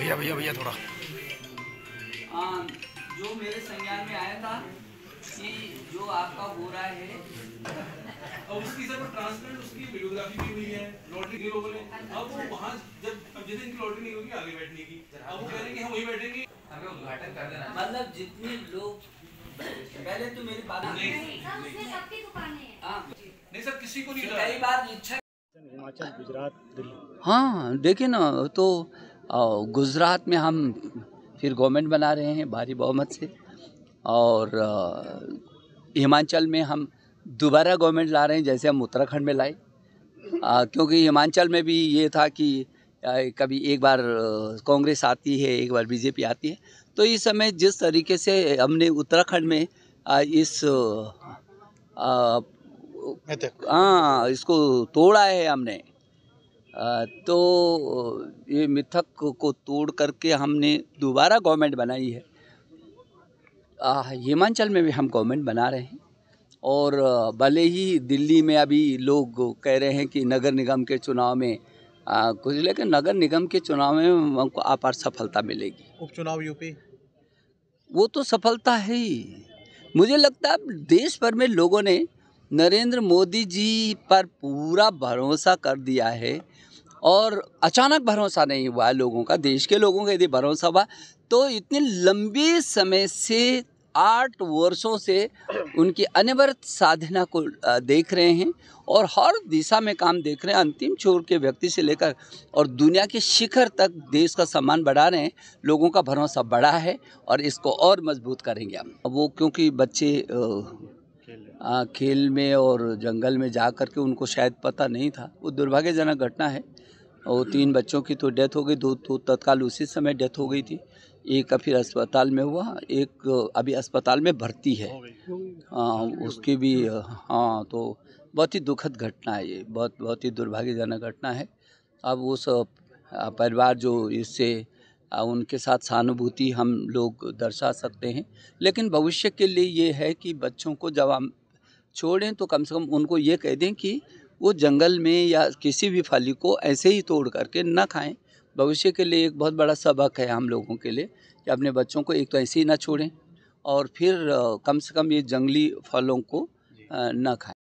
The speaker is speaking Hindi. भैया भैया भैया थोड़ा जो मेरे संज्ञान में आया था कि जो आपका हो रहा है और उसकी सर ट्रांसपेरेंट उसकी वीडियोग्राफी भी हुई है, लॉटरी के लोगों ने अब वो वहाँ जब जिस दिन की लॉटरी नहीं होगी आगे बैठने की, अब वो कह रहे हैं कि हम वहीं बैठेंगे, हमें उद्घाटन कर देना। मतलब जितने लोग पहले तो मेरी बात नहीं सर किसी को नहीं पहली बात इच्छा हिमाचल गुजरात दिल्ली। हाँ देखिए ना, तो गुजरात में हम फिर गवर्नमेंट बना रहे हैं भारी बहुमत से, और हिमाचल में हम दोबारा गवर्नमेंट ला रहे हैं जैसे हम उत्तराखंड में लाए, क्योंकि हिमाचल में भी ये था कि कभी एक बार कांग्रेस आती है एक बार बीजेपी आती है, तो इस समय जिस तरीके से हमने उत्तराखंड में इस इसको तोड़ा है हमने, तो ये मिथक को तोड़ करके हमने दोबारा गवर्नमेंट बनाई है। हिमाचल में भी हम गवर्नमेंट बना रहे हैं, और भले ही दिल्ली में अभी लोग कह रहे हैं कि नगर निगम के चुनाव में कुछ, लेकिन नगर निगम के चुनाव में हमको अपार सफलता मिलेगी। उपचुनाव यूपी वो तो सफलता है ही। मुझे लगता है देश भर में लोगों ने नरेंद्र मोदी जी पर पूरा भरोसा कर दिया है, और अचानक भरोसा नहीं हुआ लोगों का, देश के लोगों का यदि भरोसा हुआ तो इतने लंबे समय से 8 वर्षों से उनकी अनवरत साधना को देख रहे हैं और हर दिशा में काम देख रहे हैं, अंतिम छोर के व्यक्ति से लेकर और दुनिया के शिखर तक देश का सम्मान बढ़ा रहे हैं। लोगों का भरोसा बढ़ा है और इसको और मजबूत करेंगे हम। वो क्योंकि बच्चे खेल में और जंगल में जा कर के उनको शायद पता नहीं था, वो दुर्भाग्यजनक घटना है, और 3 बच्चों की तो डेथ हो गई, 2 तो तत्काल उसी समय डेथ हो गई थी, एक का फिर अस्पताल में हुआ, एक अभी अस्पताल में भर्ती है उसकी भी। हाँ तो बहुत ही दुखद घटना है ये, बहुत ही दुर्भाग्यजनक घटना है। अब उस परिवार जो इससे उनके साथ सहानुभूति हम लोग दर्शा सकते हैं, लेकिन भविष्य के लिए ये है कि बच्चों को जब हम छोड़ें तो कम से कम उनको ये कह दें कि वो जंगल में या किसी भी फली को ऐसे ही तोड़ करके ना खाएं। भविष्य के लिए एक बहुत बड़ा सबक है हम लोगों के लिए कि अपने बच्चों को एक तो ऐसे ही ना छोड़ें, और फिर कम से कम ये जंगली फलों को ना खाएं।